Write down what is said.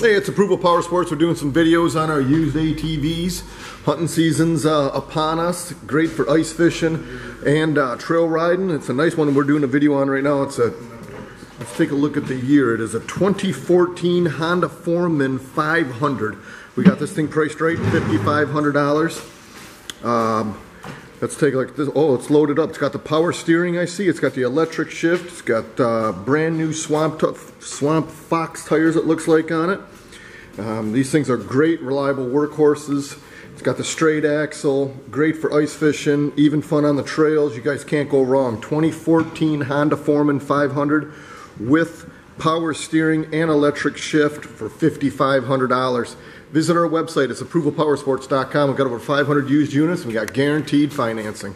Hey, it's Approval Power Sports. We're doing some videos on our used ATVs. Hunting season's upon us. Great for ice fishing and trail riding. It's a nice one we're doing a video on right now. Let's take a look at the year. It is a 2014 Honda Foreman 500. We got this thing priced right, $5,500. Let's take a look at this. Oh, it's loaded up. It's got the power steering, I see. It's got the electric shift. It's got brand new Swamp Fox tires, it looks like, on it. These things are great, reliable workhorses. It's got the straight axle, great for ice fishing, even fun on the trails. You guys can't go wrong. 2014 Honda Foreman 500 with power steering and electric shift for $5,500. Visit our website. It's approvalpowersports.com. We've got over 500 used units, and we got guaranteed financing.